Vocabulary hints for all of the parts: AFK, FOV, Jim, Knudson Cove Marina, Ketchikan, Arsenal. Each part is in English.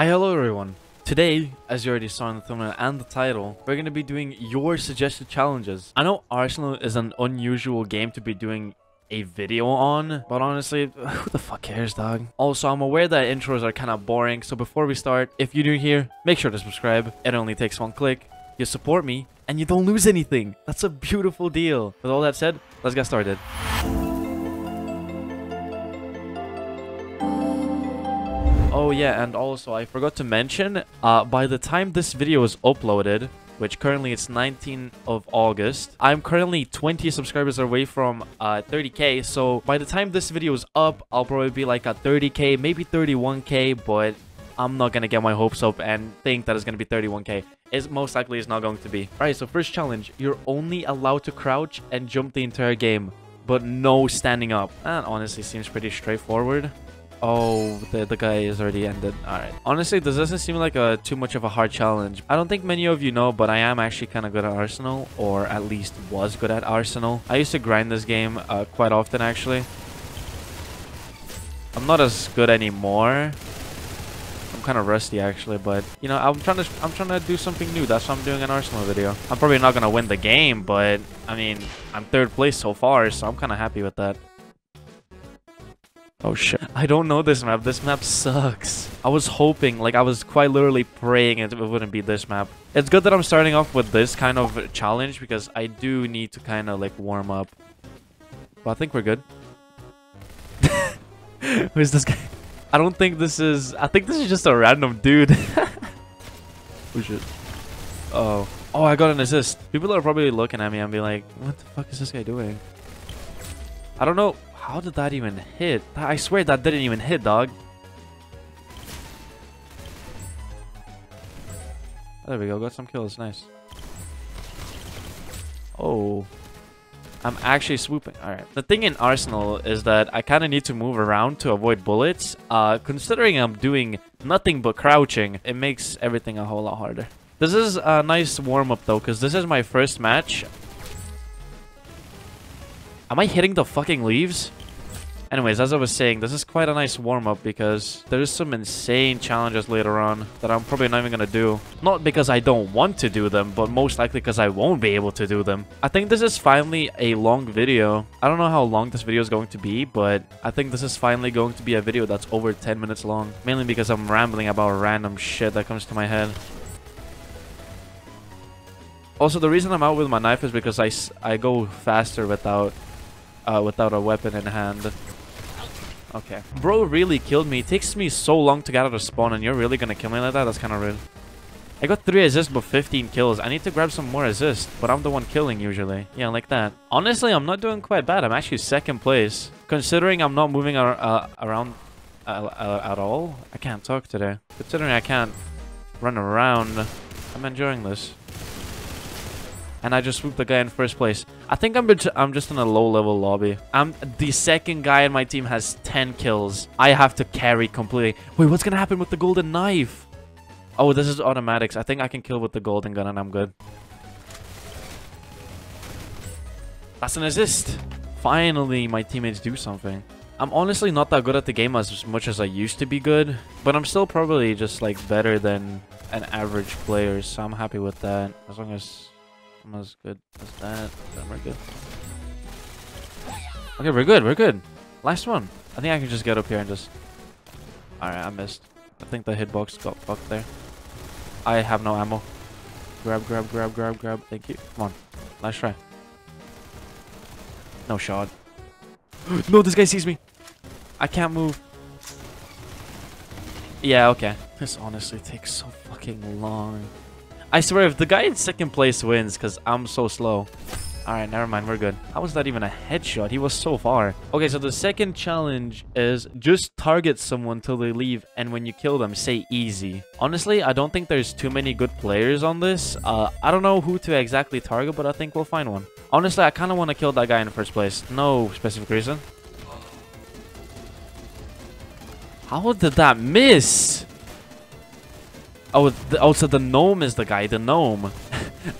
Hi, hello everyone. Today, as you already saw in the thumbnail and the title, we're going to be doing your suggested challenges. I know Arsenal is an unusual game to be doing a video on, but honestly, who the fuck cares, dog? Also, I'm aware that intros are kind of boring, so before we start, if you're new here, make sure to subscribe. It only takes one click. You support me, and you don't lose anything. That's a beautiful deal. With all that said, let's get started. Oh yeah, and also I forgot to mention, by the time this video is uploaded, which currently it's 19th of August, I'm currently 20 subscribers away from 30k, so by the time this video is up, I'll probably be like at 30k, maybe 31k, but I'm not gonna get my hopes up and think that it's gonna be 31k. It most likely is not going to be. Alright, so first challenge, you're only allowed to crouch and jump the entire game, but no standing up. That honestly seems pretty straightforward. Oh, the guy is already ended. Alright. Honestly, this doesn't seem like too much of a hard challenge. I don't think many of you know, but I am actually kind of good at Arsenal, or at least was good at Arsenal. I used to grind this game quite often, actually. I'm not as good anymore. I'm kind of rusty, actually, but, you know, I'm trying to do something new. That's why I'm doing an Arsenal video. I'm probably not going to win the game, but, I mean, I'm third place so far, so I'm kind of happy with that. Oh shit. I don't know this map. This map sucks. I was hoping, like I was quite literally praying it wouldn't be this map. It's good that I'm starting off with this kind of challenge because I do need to kind of like warm up. But I think we're good. Who's this guy? I don't think this is... I think this is just a random dude. Oh shit. Oh. Oh, I got an assist. People are probably looking at me and be like, what the fuck is this guy doing? I don't know. How did that even hit? I swear that didn't even hit, dog. There we go. Got some kills. Nice. Oh. I'm actually swooping. Alright. The thing in Arsenal is that I kind of need to move around to avoid bullets. Considering I'm doing nothing but crouching, it makes everything a whole lot harder. This is a nice warm-up, though, because this is my first match. Am I hitting the fucking leaves? Anyways, as I was saying, this is quite a nice warm-up because there's some insane challenges later on that I'm probably not even gonna do. Not because I don't want to do them, but most likely because I won't be able to do them. I think this is finally a long video. I don't know how long this video is going to be, but I think this is finally going to be a video that's over 10 minutes long. Mainly because I'm rambling about random shit that comes to my head. Also, the reason I'm out with my knife is because I go faster without a weapon in hand. Okay. Bro really killed me. It takes me so long to get out of spawn and you're really gonna kill me like that? That's kind of rude. I got 3 assists but 15 kills. I need to grab some more assists, but I'm the one killing usually. Yeah, like that. Honestly, I'm not doing quite bad. I'm actually second place. Considering I'm not moving around at all. I can't talk today. Considering I can't run around, I'm enjoying this. And I just swooped the guy in first place. I think I'm just in a low-level lobby. I'm the second guy in my team has 10 kills. I have to carry completely. Wait, what's gonna happen with the golden knife? Oh, this is automatics. I think I can kill with the golden gun and I'm good. That's an assist. Finally, my teammates do something. I'm honestly not that good at the game as much as I used to be good, but I'm still probably just like better than an average player, so I'm happy with that. As long as... I'm as good as that. Then we're good. Okay, we're good. We're good. Last one. I think I can just get up here and just... Alright, I missed. I think the hitbox got fucked there. I have no ammo. Grab, grab, grab, grab, grab. Thank you. Come on. Last try. No shot. No, this guy sees me. I can't move. Yeah, okay. This honestly takes so fucking long. I swear, if the guy in second place wins, because I'm so slow. Alright, never mind, we're good. How was that even a headshot? He was so far. Okay, so the second challenge is just target someone till they leave, and when you kill them, say easy. Honestly, I don't think there's too many good players on this. I don't know who to exactly target, but I think we'll find one. Honestly, I kind of want to kill that guy in the first place. No specific reason. How did that miss? Oh, so the gnome is the guy, the gnome.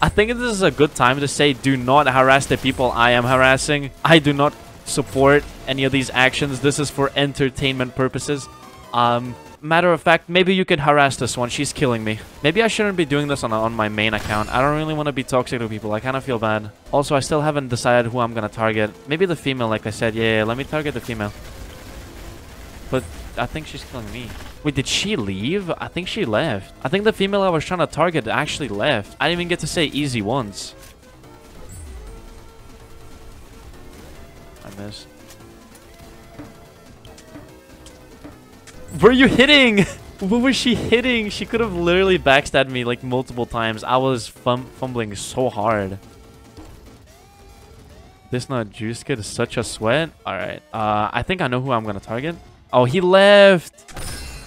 I think this is a good time to say, do not harass the people I am harassing. I do not support any of these actions. This is for entertainment purposes. matter of fact, maybe you can harass this one. She's killing me. Maybe I shouldn't be doing this on my main account. I don't really want to be toxic to people. I kind of feel bad. Also, I still haven't decided who I'm going to target. Maybe the female, like I said. Yeah, let me target the female. But I think she's killing me. Wait, did she leave? I think she left. I think the female I was trying to target actually left. I didn't even get to say easy once. I missed. Were you hitting? What was she hitting? She could have literally backstabbed me like multiple times. I was fumbling so hard. This not juice kid is such a sweat. All right. I think I know who I'm going to target. Oh, he left.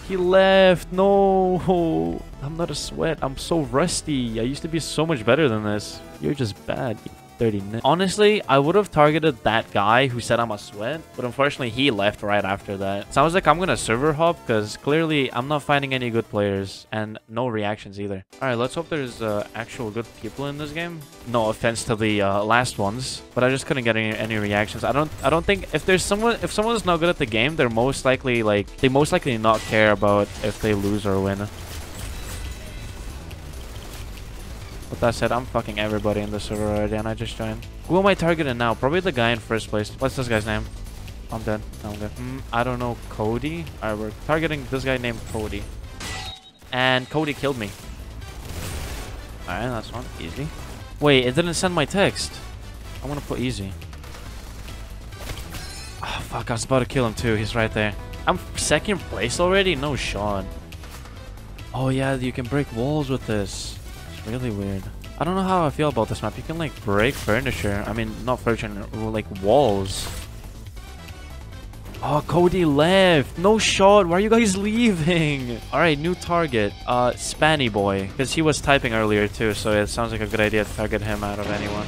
He left. No, I'm not a sweat. I'm so rusty. I used to be so much better than this. You're just bad. 39. Honestly, I would have targeted that guy who said I'm a sweat, but unfortunately he left right after that. Sounds like I'm gonna server hop because clearly I'm not finding any good players and no reactions either. All right, let's hope there's actual good people in this game. No offense to the last ones, but I just couldn't get any reactions. I don't think if someone's not good at the game, they're most likely not care about if they lose or win. With that said, I'm fucking everybody in the server already and I just joined. Who am I targeting now? Probably the guy in first place. What's this guy's name? I'm dead. I'm dead. I don't know. Cody? Alright, we're targeting this guy named Cody. And Cody killed me. Alright, that's one. Easy. Wait, it didn't send my text. I want to put easy. Oh, fuck. I was about to kill him too. He's right there. I'm second place already? No, Sean. Oh, yeah. You can break walls with this. Really weird. I don't know how I feel about this map. You can like break furniture. I mean, not furniture, like walls. Oh, Cody left. No shot. Why are you guys leaving? All right, new target. Spanny boy, because he was typing earlier too. So it sounds like a good idea to target him out of anyone.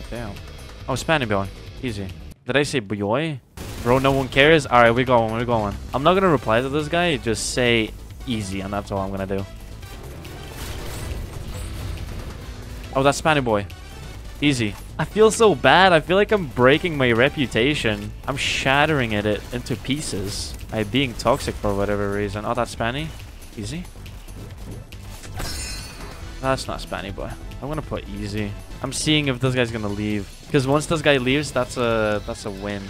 Oh, damn. Oh, Spanny boy. Easy. Did I say boy? Bro, no one cares. All right, we're going. We're going. I'm not gonna reply to this guy. Just say easy, and that's all I'm gonna do. Oh, that's Spanny boy. Easy. I feel so bad. I feel like I'm breaking my reputation. I'm shattering it into pieces. I'm being toxic for whatever reason. Oh, that's Spanny. Easy. That's not Spanny boy. I'm gonna put easy. I'm seeing if this guy's gonna leave. Because once this guy leaves, that's a win.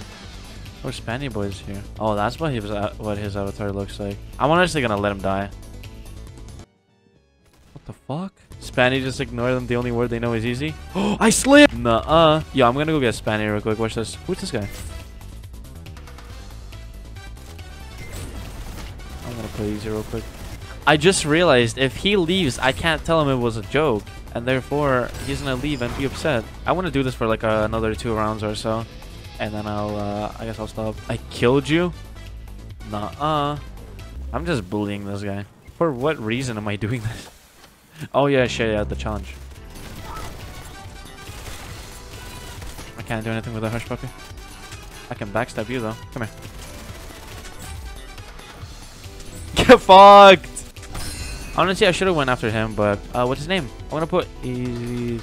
Oh, Spanny boy's here. Oh, that's what his avatar looks like. I'm honestly gonna let him die. What the fuck? Spanny just ignore them. The only word they know is easy. Oh, I slipped! Nuh-uh. Yo, I'm gonna go get Spanny real quick. Watch this. Who's this guy? I'm gonna play easy real quick. I just realized if he leaves, I can't tell him it was a joke. And therefore, he's gonna leave and be upset. I wanna do this for like another 2 rounds or so. And then I'll, I guess I'll stop. I killed you? Nuh-uh. I'm just bullying this guy. For what reason am I doing this? Oh, yeah, shit, yeah, the challenge. I can't do anything with a hush puppy. I can backstab you, though. Come here. Get fucked! Honestly, I should have went after him, but, what's his name? I want to put Easy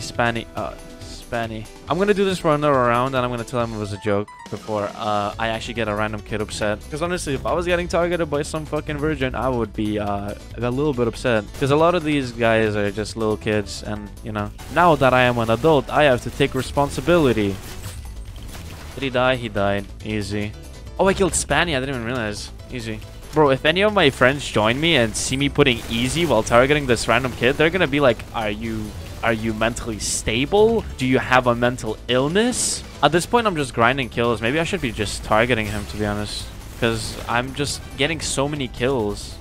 Spanny. Spanny. I'm gonna do this for another round and I'm gonna tell him it was a joke before I actually get a random kid upset. Because honestly, if I was getting targeted by some fucking virgin, I would be a little bit upset. Because a lot of these guys are just little kids and, you know. Now that I am an adult, I have to take responsibility. Did he die? He died. Easy. Oh, I killed Spanny. I didn't even realize. Easy. Bro, if any of my friends join me and see me putting easy while targeting this random kid, they're gonna be like, Are you mentally stable? Do you have a mental illness? At this point, I'm just grinding kills. Maybe I should be just targeting him, to be honest. Because I'm just getting so many kills.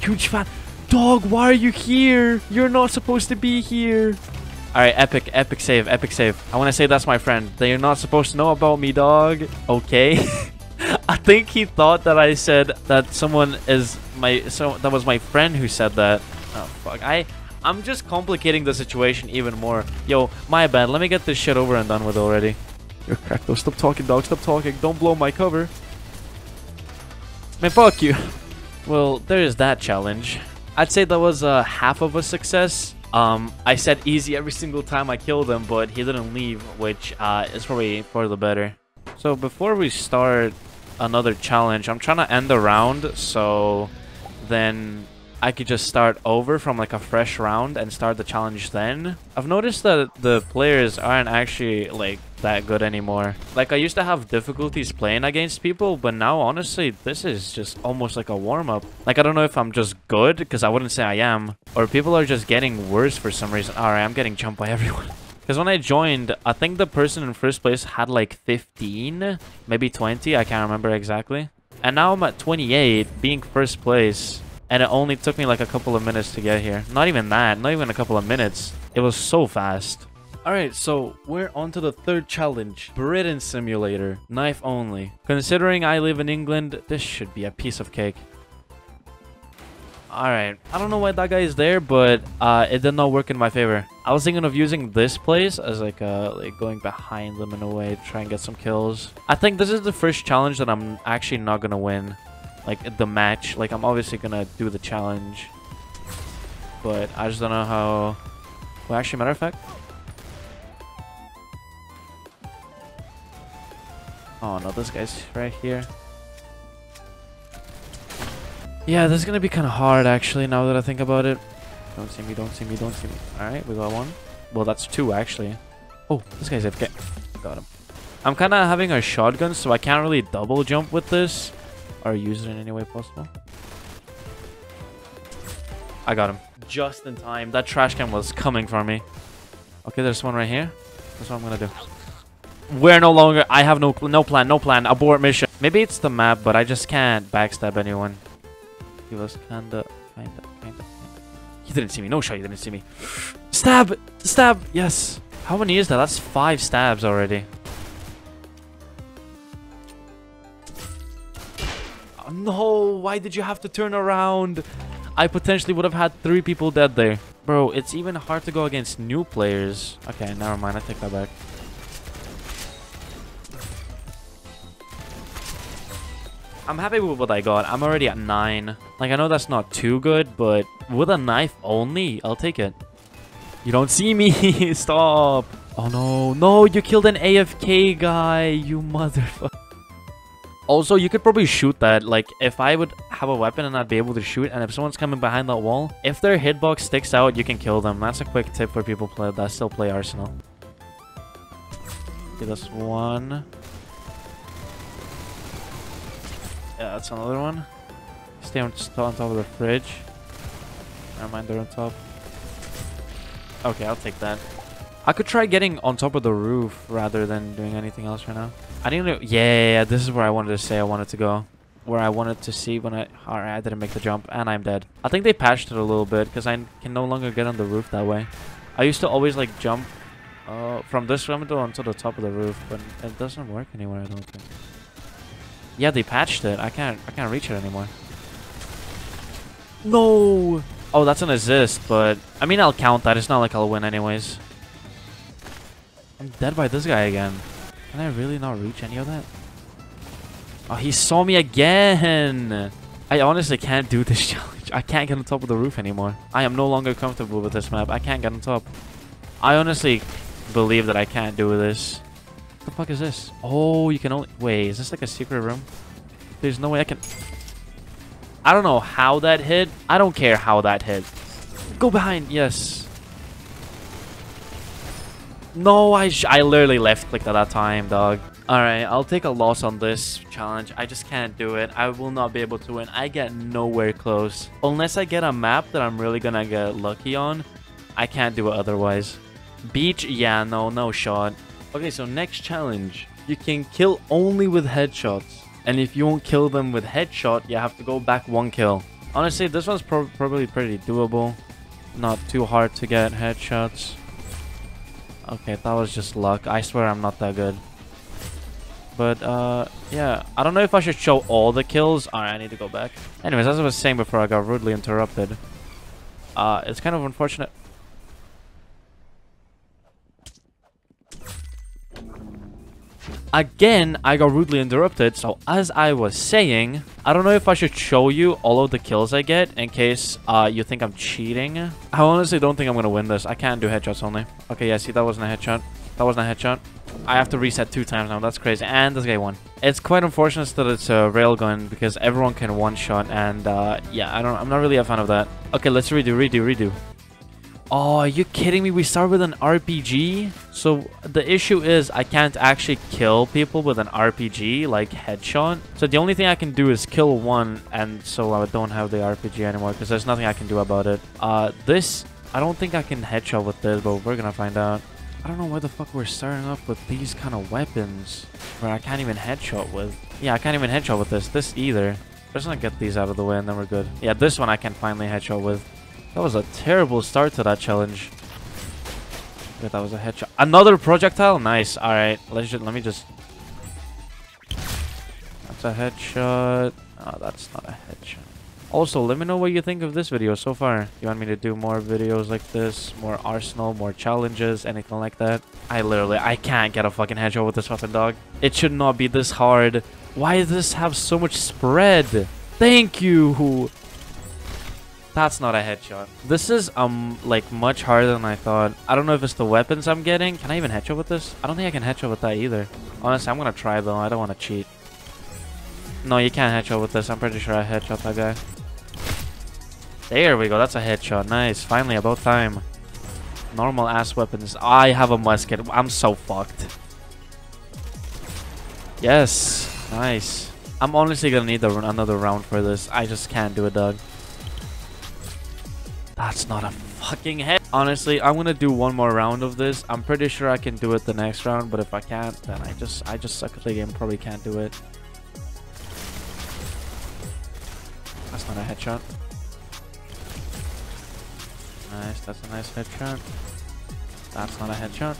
Huge fan. Dog, why are you here? You're not supposed to be here. All right, epic, epic save, epic save. I want to say that's my friend. They're not supposed to know about me, dog. Okay. I think he thought that I said that someone is my... So that was my friend who said that. Oh, fuck. I'm just complicating the situation even more. Yo, my bad. Let me get this shit over and done with already. You're cracked though. Stop talking, dog. Stop talking. Don't blow my cover. Man, fuck you. Well, there is that challenge. I'd say that was half of a success. I said easy every single time I killed him, but he didn't leave, which is probably for the better. So before we start another challenge, I'm trying to end the round so then I could just start over from like a fresh round and start the challenge then. I've noticed that the players aren't actually like that good anymore. Like I used to have difficulties playing against people, but now honestly this is just almost like a warm-up. Like I don't know if I'm just good, because I wouldn't say I am, or people are just getting worse for some reason. Alright, I'm getting jumped by everyone. Because when I joined, I think the person in first place had like 15, maybe 20, I can't remember exactly. And now I'm at 28, being first place. And it only took me like a couple of minutes to get here. Not even that, not even a couple of minutes. It was so fast. Alright, so we're on to the third challenge. Britain Simulator, knife only. Considering I live in England, this should be a piece of cake. Alright, I don't know why that guy is there, but it did not work in my favor. I was thinking of using this place as like going behind them in a way, try and get some kills. I think this is the first challenge that I'm actually not gonna win. Like the match, like I'm obviously gonna do the challenge. But I just don't know how... Well, actually, matter of fact... Oh no, this guy's right here. Yeah, this is gonna be kind of hard, actually, now that I think about it. Don't see me, don't see me, don't see me. Alright, we got one. Well, that's two, actually. Oh, this guy's AFK. Got him. I'm kind of having a shotgun, so I can't really double jump with this. Or use it in any way possible. I got him. Just in time. That trash can was coming for me. Okay, there's one right here. That's what I'm gonna do. We're no longer... I have no plan. Abort mission. Maybe it's the map, but I just can't backstab anyone. He was kinda. He didn't see me. No shot, he didn't see me. Stab! Stab! Yes! How many is that? That's 5 stabs already. Oh, no! Why did you have to turn around? I potentially would have had 3 people dead there. Bro, it's even hard to go against new players. Okay, never mind. I take that back. I'm happy with what I got. I'm already at 9. Like, I know that's not too good, but with a knife only, I'll take it. You don't see me. Stop. Oh, no. No, you killed an AFK guy, you motherfucker. Also, you could probably shoot that. Like, if I would have a weapon and I'd be able to shoot, and if someone's coming behind that wall, if their hitbox sticks out, you can kill them. That's a quick tip for people that still play Arsenal. Okay, that's one. Yeah, that's another one. Stay on top of the fridge. Never mind, they're on top. Okay, I'll take that. I could try getting on top of the roof rather than doing anything else right now. I didn't know. Yeah, this is where I wanted to say I wanted to go. Where I wanted to see when I... Alright, I didn't make the jump and I'm dead. I think they patched it a little bit because I can no longer get on the roof that way. I used to always like jump from this window onto the top of the roof, but it doesn't work anywhere, I don't think. Yeah, they patched it. I can't reach it anymore. No! Oh, that's an assist, but... I mean, I'll count that. It's not like I'll win anyways. I'm dead by this guy again. Can I really not reach any of that? Oh, he saw me again! I honestly can't do this challenge. I can't get on top of the roof anymore. I am no longer comfortable with this map. I can't get on top. I honestly believe that I can't do this. What the fuck is this? Oh, you can only... Wait, is this like a secret room? There's no way I can... I don't know how that hit. I don't care how that hit. Go behind. Yes. No, I literally left clicked at that time, dog. Alright, I'll take a loss on this challenge. I just can't do it. I will not be able to win. I get nowhere close. Unless I get a map that I'm really gonna get lucky on, I can't do it otherwise. Beach? Yeah, no shot. Okay, so next challenge, you can kill only with headshots. And if you won't kill them with headshot, you have to go back 1 kill. Honestly, this one's probably pretty doable. Not too hard to get headshots. Okay, that was just luck. I swear I'm not that good. But, yeah. I don't know if I should show all the kills. Alright, I need to go back. Anyways, as I was saying before, I got rudely interrupted. It's kind of unfortunate. Again, I got rudely interrupted, so as I was saying, I don't know if I should show you all of the kills I get in case you think I'm cheating. I honestly don't think I'm gonna win this. I can't do headshots only. Okay, yeah, see, that wasn't a headshot. That wasn't a headshot. I have to reset 2 times now. That's crazy. And this guy won. It's quite unfortunate that it's a railgun because everyone can one-shot. And yeah, I'm not really a fan of that. Okay, let's redo. Oh, are you kidding me? We start with an RPG? So the issue is I can't actually kill people with an RPG, like headshot. So the only thing I can do is kill one, and so I don't have the RPG anymore because there's nothing I can do about it. This, I don't think I can headshot with this, but we're gonna find out. I don't know why the fuck we're starting off with these kind of weapons where I can't even headshot with. Yeah, I can't even headshot with this either. Let's not get these out of the way and then we're good. Yeah, this one I can finally headshot with. That was a terrible start to that challenge. Wait, that was a headshot. Another projectile? Nice. All right. Let me just... That's a headshot. Oh, that's not a headshot. Also, let me know what you think of this video so far. You want me to do more videos like this? More Arsenal? More challenges? Anything like that? I can't get a fucking headshot with this fucking dog. It should not be this hard. Why does this have so much spread? Thank you! That's not a headshot. This is like much harder than I thought. I don't know if it's the weapons I'm getting. Can I even headshot with this? I don't think I can headshot with that either. Honestly, I'm gonna try though. I don't want to cheat. No, you can't headshot with this. I'm pretty sure I headshot that guy. There we go. That's a headshot. Nice. Finally, about time. Normal ass weapons. I have a musket. I'm so fucked. Yes. Nice. I'm honestly gonna need another round for this. I just can't do it, dog. That's not a fucking head. Honestly, I'm gonna do one more round of this. I'm pretty sure I can do it the next round, but if I can't, then I just suck at the game. Probably can't do it. That's not a headshot. Nice. That's a nice headshot. That's not a headshot.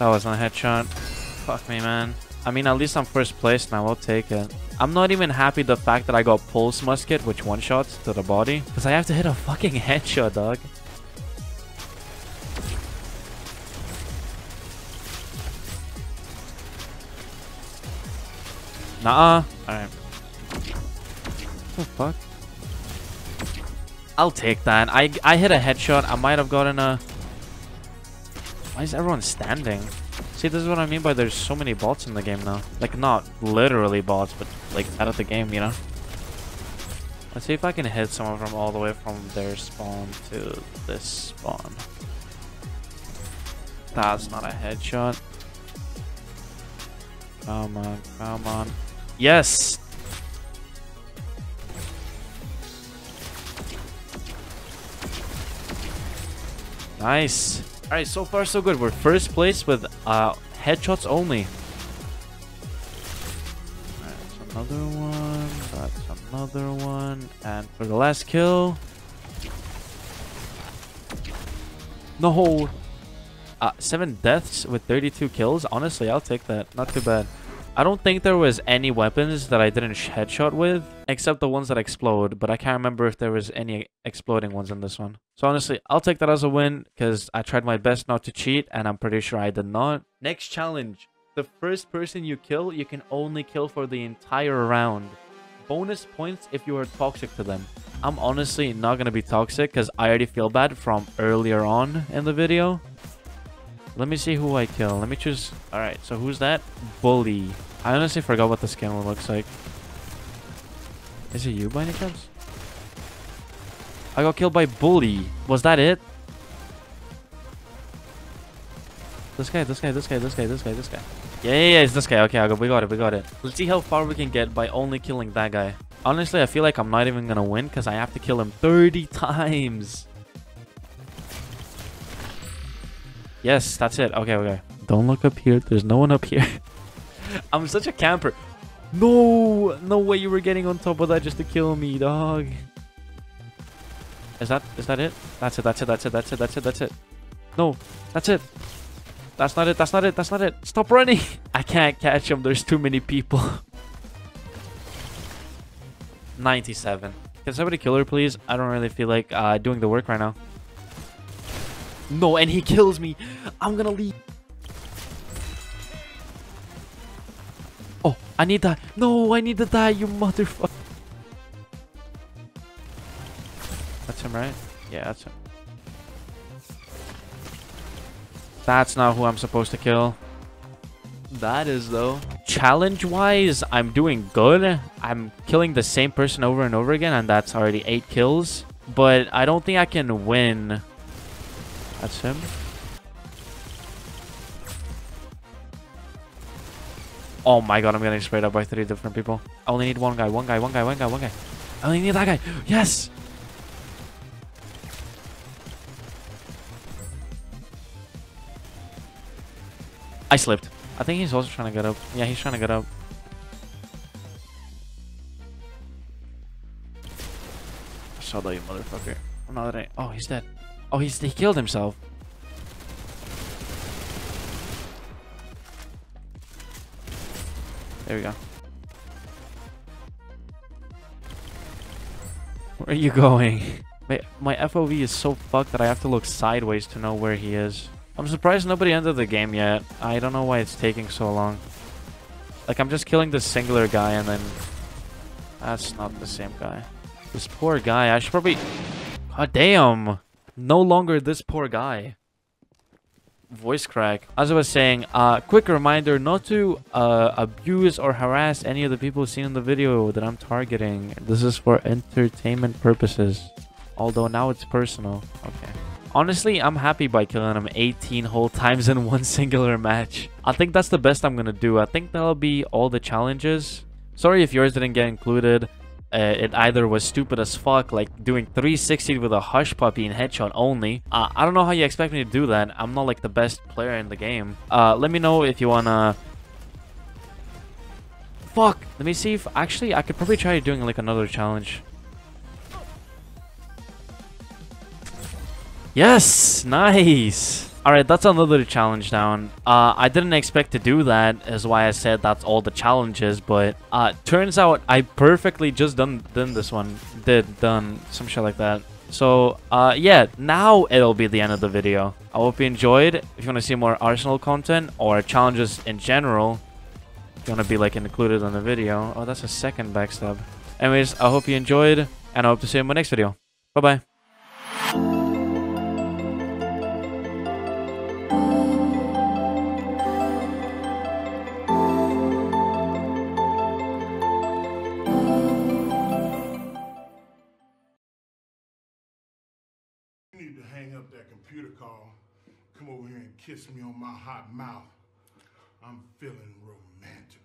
That wasn't a headshot. Fuck me, man. I mean, at least I'm first place now. I'll take it. I'm not even happy the fact that I got pulse musket, which one-shots to the body. Because I have to hit a fucking headshot, dog. Nuh-uh. Alright. What the fuck? I'll take that. I hit a headshot. I might have gotten a... Why is everyone standing? See, this is what I mean by there's so many bots in the game now. Like, not literally bots, but like out of the game, you know? Let's see if I can hit someone from all the way from their spawn to this spawn. That's not a headshot. Come on, come on. Yes! Nice! Alright, so far so good. We're first place with headshots only. Alright, that's another one. That's another one. And for the last kill... No! 7 deaths with 32 kills? Honestly, I'll take that. Not too bad. I don't think there was any weapons that I didn't headshot with, except the ones that explode, but I can't remember if there was any exploding ones in this one. So honestly, I'll take that as a win because I tried my best not to cheat and I'm pretty sure I did not. Next challenge. The first person you kill, you can only kill for the entire round. Bonus points if you are toxic to them. I'm honestly not going to be toxic because I already feel bad from earlier on in the video. Let me see who I kill. Let me choose. Alright, so who's that? Bully. I honestly forgot what the skin one looks like. Is it you by any chance? I got killed by Bully. Was that it? This guy. Yeah, it's this guy. Okay, we got it. Let's see how far we can get by only killing that guy. Honestly, I feel like I'm not even gonna win because I have to kill him 30 times. Yes, that's it. Okay. Don't look up here. There's no one up here. I'm such a camper. No way you were getting on top of that just to kill me, dog. Is that it? That's it. No, that's it. That's not it. Stop running. I can't catch him. There's too many people. 97. Can somebody kill her, please? I don't really feel like doing the work right now. No, and he kills me. I'm gonna leave. Oh, I need that. No, I need to die, you motherfucker. him, right? Yeah, that's him. That's not who I'm supposed to kill. That is, though. Challenge-wise, I'm doing good. I'm killing the same person over and over again, and that's already 8 kills. But I don't think I can win. That's him. Oh my god, I'm getting sprayed up by 3 different people. I only need one guy. I only need that guy. Yes! I slipped. I think he's also trying to get up. Yeah, he's trying to get up. I saw that, you motherfucker. No, that ain't. Oh, he's dead. Oh, he killed himself. There we go. Where are you going? My FOV is so fucked that I have to look sideways to know where he is. I'm surprised nobody ended the game yet. I don't know why it's taking so long. Like, I'm just killing this singular guy and then... That's not the same guy. This poor guy, I should probably... God damn! No longer this poor guy. Voice crack. As I was saying, quick reminder not to abuse or harass any of the people seen in the video that I'm targeting. This is for entertainment purposes. Although now it's personal. Okay. Honestly, I'm happy by killing him 18 whole times in one singular match. I think that's the best I'm gonna do. I think that'll be all the challenges. Sorry if yours didn't get included. It either was stupid as fuck, like doing 360 with a hush puppy and headshot only. I don't know how you expect me to do that. I'm not like the best player in the game. Let me know if you wanna... Fuck! Let me see if... Actually, I could probably try doing like another challenge. Yes! Nice! Alright, that's another challenge down. I didn't expect to do that, is why I said that's all the challenges, but turns out I perfectly just done this one. Done some shit like that. So yeah, now it'll be the end of the video. I hope you enjoyed. If you want to see more Arsenal content or challenges in general, if you want to be like included on the video. Oh, that's a second backstab. Anyways, I hope you enjoyed and I hope to see you in my next video. Bye-bye. Kiss me on my hot mouth. I'm feeling romantic.